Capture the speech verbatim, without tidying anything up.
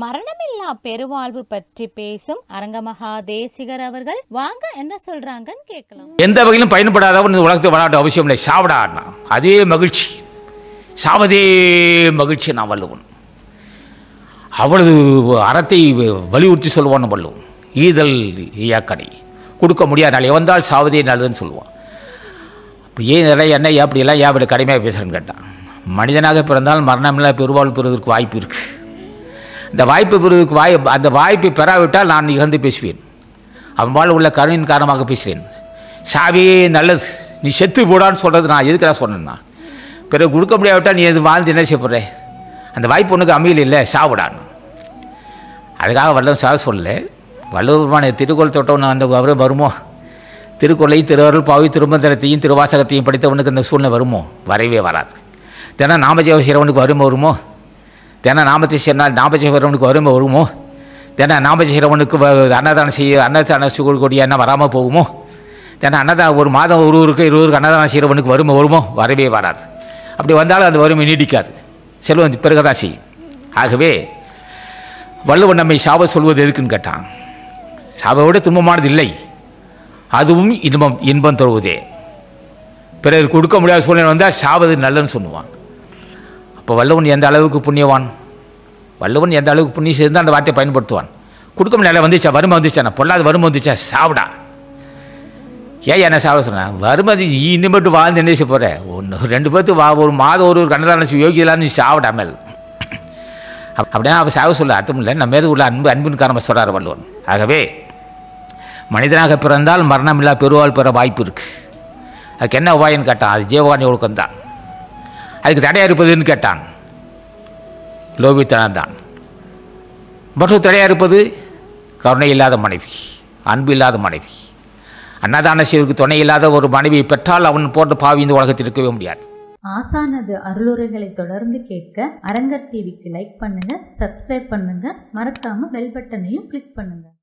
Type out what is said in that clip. மரணமில்லா பெருவாழ்வு பற்றி பேசும் அரங்கமகா தேசிகர் அவர்கள் வாங்க என்ன சொல்றாங்கன்னு கேட்கலாம். எந்த வகையிலும் பயன்படாதவன் உலகத்துக்கு வாழாட்ட அவசியம் இல்லை. சாவடானா அதே மகிழ்ச்சி, சாவதே மகிழ்ச்சி நான் வள்ளுவன். அவளது அறத்தை வலியுறுத்தி சொல்லுவான்னு வள்ளுவன். ஈதல் இயக்கடை கொடுக்க முடியாத நாள் எவந்தால் சாவதே நல்லதுன்னு சொல்லுவான். ஏன் நிறைய என்ன ஏன் அப்படியெல்லாம் ஏன் அப்படி கடுமையாக பேசுகிறேன்னு கேட்டான். மனிதனாக பிறந்தால் மரணமில்லா பெருவாழ்வு பெறுவதற்கு வாய்ப்பு இருக்குது. இந்த வாய்ப்பு பெறுவதற்கு வாய் அந்த வாய்ப்பை பெறாவிட்டால் நான் இகழ்ந்து பேசுவேன். அவன்பால் உள்ள கருணையின் காரணமாக பேசுகிறேன். சாவியே நல்லது, நீ செத்து போடான்னு சொல்கிறது நான் எதுக்காக சொன்னேன்னா, பிறகு கொடுக்க முடியாவிட்டால் நீ எது வாழ்ந்து என்ன செய்யப்படுற, அந்த வாய்ப்பு உனக்கு அமையல இல்லை, சாவிடான்னு. அதுக்காக வல்லவன் சாக சொல்லலை. வல்லவருமான திருக்குறள் தொட்டவன் அந்த அவரே வருமோ? திருக்குறளை திருவருள் பாவி திருமந்திரத்தையும் திருவாசகத்தையும் படித்தவனுக்கு அந்த சூழ்நிலை வருமோ? வரவே வராது. தினம் நாமஜேவ செய்கிறவனுக்கு வரும் வருமோ? தின நாமத்தை செய்யனால் நாமஜவனுக்கு வரும் வருமோ? தின நாமஜவனுக்கு அன்னதானம் செய்ய அன்னதான சூழ்கொடிய என்ன வராமல் போகுமோ? தின அன்னதானம் ஒரு மாதம் ஒருவருக்கு இருவருக்கு அன்னதானம் செய்கிறவனுக்கு வரும் வருமோ? வரவே வராது. அப்படி வந்தாலும் அது வறுமை நீடிக்காது, செல்வம் பிறகுதான் செய்யும். ஆகவே வள்ளுவன் நம்மை சாப சொல்வது எதுக்குன்னு கேட்டான். சாபோட துன்பமானது இல்லை, அதுவும் இன்பம் இன்பம் தருவதே. பிறர் கொடுக்க முடியாத சூழ்நிலை வந்தால் சாவது நல்லன்னு சொல்லுவான். இப்போ வல்லவன் எந்த அளவுக்கு புண்ணியவான், வல்லவன் எந்த அளவுக்கு புண்ணியம் செய்தால் அந்த வார்த்தையை பயன்படுத்துவான். கொடுக்க முடியல வந்துச்சா, வறுமை வந்துச்சா, நான் பொல்லாத வறுமை வந்துச்சா, சாவிடா. ஏன் என்ன சாவ சொன்னேன்? வறுமை இன்னும் வாழ்ந்து என்ன செய்ய போகிறேன்? ஒன்று ரெண்டு பேர்த்து வா ஒரு மாதம் ஒரு ஒரு கண்ணதான யோகியெல்லாம் நீ சாவிடா மேல் அப்படின்னா அவள் சாவ சொல்ல அர்த்தம் இல்லை. நம்ம மேலே உள்ள அன்பு அன்பின் காரணமாக சொல்கிறார் வல்லவன். ஆகவே மனிதனாக பிறந்தால் மரணமில்லா பெருவால் பெற வாய்ப்பு இருக்குது. அதுக்கு என்ன உபாயன்னு கேட்டான். அது ஜீவகாணி ஒழுக்கம்தான். அதுக்கு தடையாக இருப்பதுன்னு கேட்டான். லோபித்தனம் தான். மற்றும் தடையாக இருப்பது கருணை இல்லாத மனைவி, அன்பு இல்லாத மனைவி, அன்னதான செய்வதற்கு துணை இல்லாத ஒரு மனைவியை பெற்றால் அவன் போன்ற பாவி இந்த உலகத்தில் இருக்கவே முடியாது. ஆசானது அருளுரைகளை தொடர்ந்து கேட்க அரங்கர் டிவிக்கு லைக் பண்ணுங்க, சப்ஸ்கிரைப் பண்ணுங்க, மறக்காம பெல் பட்டனையும் கிளிக் பண்ணுங்க.